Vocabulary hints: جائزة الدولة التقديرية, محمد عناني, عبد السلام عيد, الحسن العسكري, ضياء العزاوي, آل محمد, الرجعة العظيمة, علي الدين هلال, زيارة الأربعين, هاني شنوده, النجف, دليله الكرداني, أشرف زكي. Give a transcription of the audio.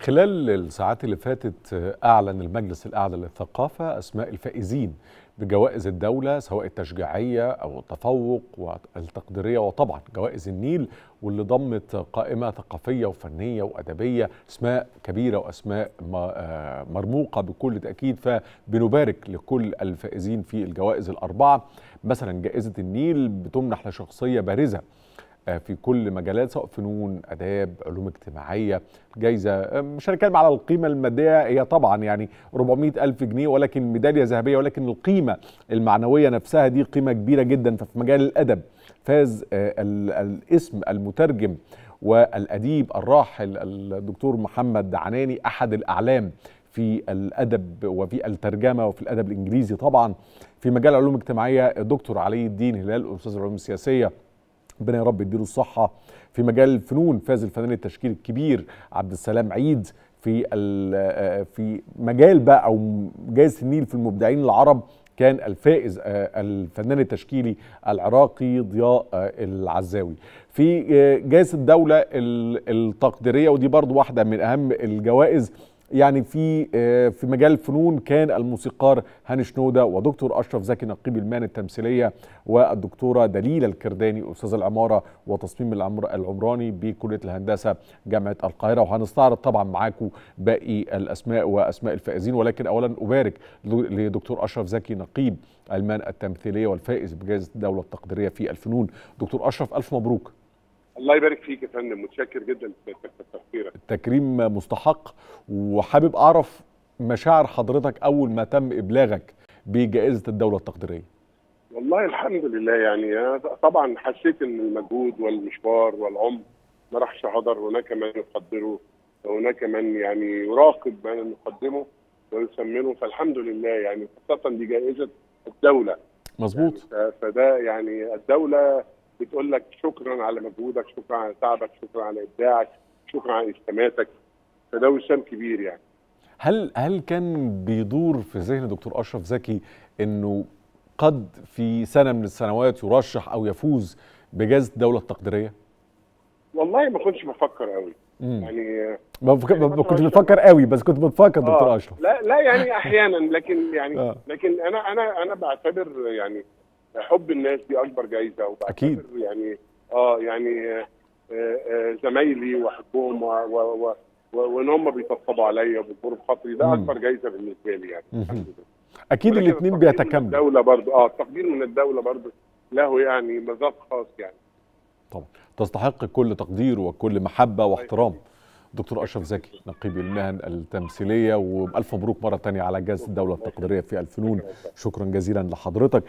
خلال الساعات اللي فاتت أعلن المجلس الأعلى للثقافة أسماء الفائزين بجوائز الدولة، سواء التشجيعية أو التفوق والتقديرية، وطبعا جوائز النيل، واللي ضمت قائمة ثقافية وفنية وأدبية، أسماء كبيرة وأسماء مرموقة بكل تأكيد. فبنبارك لكل الفائزين في الجوائز الأربعة. مثلا جائزة النيل بتمنح لشخصية بارزة في كل مجالات، سواء فنون، اداب، علوم اجتماعيه. جايزه مش هنتكلم على القيمه الماديه، هي طبعا يعني 400,000 جنيه، ولكن ميداليه ذهبيه، ولكن القيمه المعنويه نفسها دي قيمه كبيره جدا. ففي مجال الادب فاز الاسم المترجم والاديب الراحل الدكتور محمد عناني، احد الاعلام في الادب وفي الترجمه وفي الادب الانجليزي. طبعا في مجال العلوم الاجتماعيه الدكتور علي الدين هلال، استاذ العلوم السياسيه، ربنا يا رب يديله الصحة. في مجال الفنون فاز الفنان التشكيلي الكبير عبد السلام عيد. في مجال بقى أو جائزة النيل في المبدعين العرب كان الفائز الفنان التشكيلي العراقي ضياء العزاوي. في جائزة الدولة التقديرية، ودي برضو واحدة من أهم الجوائز، يعني في مجال الفنون كان الموسيقار هاني شنوده، ودكتور أشرف زكي نقيب المان التمثيلية، والدكتورة دليله الكرداني أستاذ العمارة وتصميم العمراني بكلية الهندسة جامعة القاهرة. وهنستعرض طبعا معاكم باقي الأسماء وأسماء الفائزين، ولكن أولا أبارك لدكتور أشرف زكي نقيب المان التمثيلية والفائز بجائزة الدولة التقديرية في الفنون. دكتور أشرف، ألف مبروك. الله يبارك فيك يا فندم، متشكر جدا لتقديرك. التكريم مستحق، وحابب اعرف مشاعر حضرتك اول ما تم ابلاغك بجائزه الدوله التقديريه. والله الحمد لله، يعني طبعا حسيت ان المجهود والمشوار والعمر ما راحش هدر، هناك من يقدره وهناك من يعني يراقب من يقدمه ويسمنه، فالحمد لله يعني، خاصه دي جائزه الدوله. مظبوط يعني، فده يعني الدوله بتقول لك شكرا على مجهودك، شكرا على تعبك، شكرا على ابداعك، شكرا على اجتماعاتك، فده وسام كبير يعني. هل كان بيدور في ذهن دكتور اشرف زكي انه قد في سنه من السنوات يرشح او يفوز بجائزه الدوله التقديريه؟ والله ما كنتش بفكر قوي يعني، ما كنتش بفكر قوي، بس كنت بتفكر دكتور اشرف. لا يعني احيانا، لكن يعني لكن انا بعتبر يعني حب الناس دي اكبر جايزه، وبعتبر يعني يعني زمايلي وحبهم وان هم بيطبطبوا عليا وبيدوروا بخاطري، ده اكبر جايزه بالنسبه لي يعني. الحمد لله. اكيد الاثنين بيتكاملوا. الدوله برضه التقدير من الدوله برضه له يعني مذاق خاص يعني. طبعا تستحق كل تقدير وكل محبه واحترام. دكتور أشرف زكي نقيب المهن التمثيلية، وألف مبروك مرة تانية على جائزة الدولة التقديرية في الفنون. شكرا جزيلا لحضرتك.